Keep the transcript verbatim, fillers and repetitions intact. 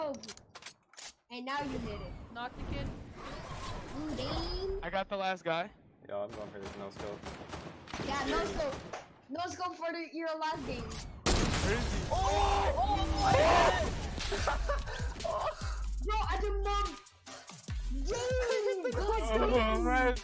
And now you did it. Knock the kid. Damn. I got the last guy. Yo, I'm going for this no scope. Yeah, no scope. No scope for the, your last game. Where is he? Oh! Oh my god! Oh. Bro, I did not. Yay! Good game. Oh,